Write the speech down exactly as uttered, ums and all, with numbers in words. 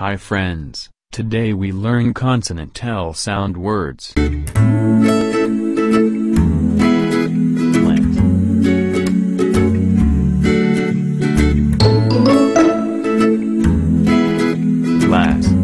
Hi friends, today we learn consonant L sound words. Plant. Glass.